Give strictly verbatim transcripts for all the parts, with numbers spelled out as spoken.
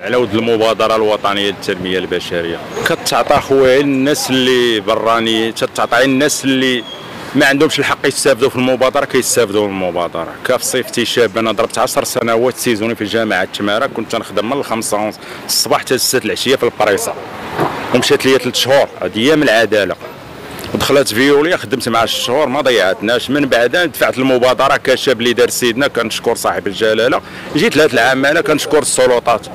على ود المبادره الوطنيه للتنميه البشريه كتعطى خويا الناس اللي براني، تتعطى الناس اللي ما عندهمش الحق يستافدوا في المبادره كيستافدوا من المبادره. كاف صيفتي شاب، انا ضربت عشر سنوات سيزوني في جامعه تمارة، كنت نخدم من الخمسة ونص الصباح حتى السادسة العشيه في البريصه، ومشات ليا ثلاث شهور ايام العداله، ودخلت فيوليا خدمت مع ست شهور ما ضيعتناش. من بعدها دفعت المبادره كشاب اللي دار سيدنا، كنشكر صاحب الجلاله، جيت لهاد العماله كنشكر السلطات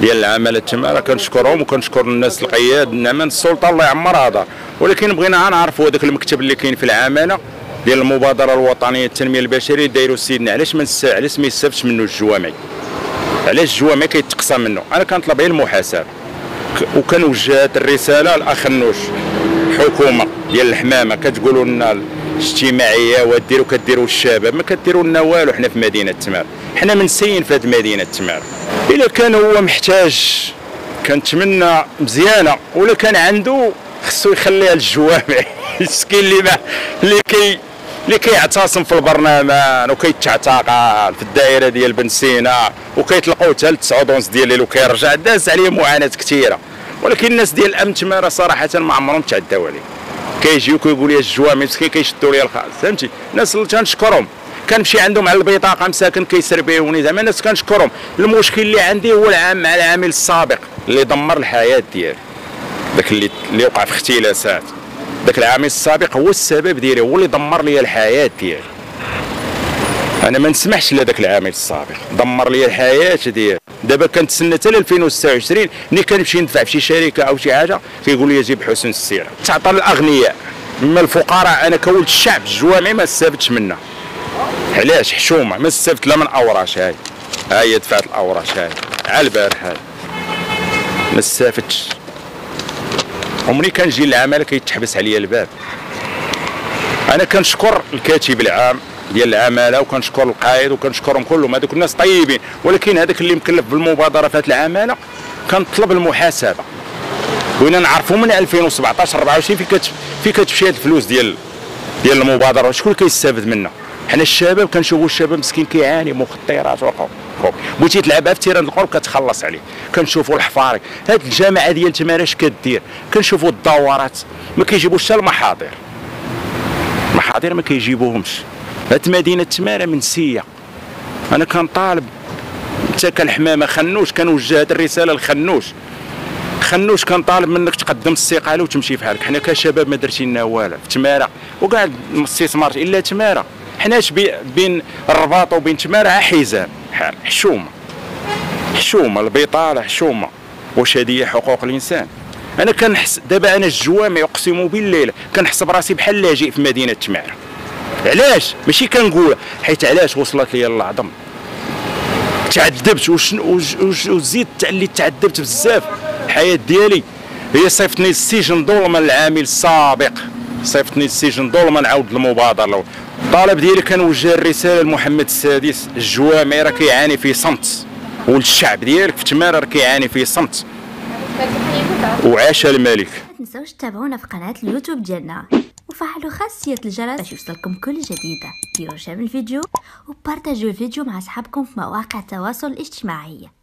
ديال العماله تما كنشكرهم، وكنشكر الناس القياد النعمان السلطه الله يعمرها دار. ولكن بغينا نعرفوا هذاك المكتب اللي كاين في العماله ديال المبادره الوطنيه للتنميه البشريه دايروا سيدنا، علاش ما علاش ما يستافدش منه الجوامع؟ علاش الجوامع كيتقصى منه؟ انا كنطلب غير المحاسبه، وكنوجه الرساله لاخ النوش الحكومه ديال الحمامه، كتقولوا لنا الاجتماعيه وديروا كديروا الشباب، ما كديروا لنا والو. حنا في مدينه تمارة، حنا منسيين في هذه المدينه تمارة. الا كان هو محتاج كنتمنى مزيانه، ولا كان عنده خصو يخليها للجوامع المسكين اللي ما اللي كي اللي كيعتصم في البرلمان وكيتعتقل في الدائره ديال بن سينا وكيطلقوا حتى لتسعة ونص ديال الليل وكيرجع، داز عليه معاناه كثيره. ولكن الناس ديال الامن تمارة صراحه ما عمرهم تعداو عليه، كيجيو كيقولوا لي الجوامع مسكين كيشدوا لي الخاص، فهمتي؟ الناس اللي تنشكرهم كنمشي عندهم على البطاقه مساكن كيسربيوني، زعما الناس كنشكرهم. المشكل اللي عندي هو العام مع العامل السابق اللي دمر الحياه ديالي، داك اللي اللي وقع في اختلاسات، داك العامل السابق هو السبب ديالي، هو اللي دمر لي الحياه ديالي. انا ما نسمحش لهذاك العامل السابق دمر لي الحياه ديالي. دابا كنتسنى حتى ألفين وستة وعشرين ملي كنمشي ندفع في شي شركه او شي حاجه كيقول لي جيب حسن السيره. تعطى للاغنياء، اما الفقراء انا كولد الشعب الجوامع ما استافدتش منها. علاش؟ حشومه، ما استافدت لا من اوراش، هاي ها هي دفعت الاوراش هاي على البارح، هاي ما استافدتش. عمري كنجي للعماله كيتحبس عليا الباب. انا كنشكر الكاتب العام ديال العماله، وكنشكر القائد، وكنشكرهم كلهم، هذوك الناس طيبين. ولكن هذاك اللي مكلف بالمبادره في هذه العماله كنطلب المحاسبه، بغينا نعرفوا من ألفين وسبعطاش أربعة وعشرين في كت في كتمشي هذه الفلوس ديال ديال المبادره، شكون اللي كيستافد منها؟ حنا الشباب كنشوفوا الشباب مسكين كيعاني، مخدرات وقهوه، بغيتي تلعبها في تيران القرب كتخلص عليه. كنشوفوا الحفاري، هذه الجامعه ديال تمارة اش كدير؟ كنشوفوا الدورات ما كيجيبوش حتى المحاضر، المحاضر ما كيجيبوهمش. هاد مدينة تمارة منسية، أنا كنطالب حتى كالحمامة خنوش، كنوجه هاد الرسالة لخنوش، خنوش كنطالب منك تقدم الاستقالة وتمشي بحالك. حنا كشباب ما درتي لنا والو في تمارة وكاع الاستثمار إلا تمارة، حناش بين الرباط وبين تمارة حزام بحال حشومة، حشومة البطالة حشومة. واش هادي هي حقوق الإنسان؟ أنا كنحس دابا أنا الجوامع أقسم بالله كنحسب راسي بحال لاجئ في مدينة تمارة. علاش؟ ماشي كنقولها، حيت علاش وصلت لي العظم، تعذبت وزدت اللي تعذبت بزاف. الحياه ديالي هي صيفطني للسجن ظلما العامل السابق، صيفطني للسجن ظلما نعاود المبادره. الطلب ديالي كنوجه الرساله لمحمد السادس، الجوامع راه كيعاني في صمت، والشعب ديالك في تمارة راه كيعاني في صمت، وعاش الملك. ما تنساوش تتابعونا في قناه اليوتيوب ديالنا، وفعلوا خاصية الجرس باش يوصلكم كل جديد. ديروا شير الفيديو وبارتاجوا الفيديو مع أصحابكم في مواقع التواصل الاجتماعي.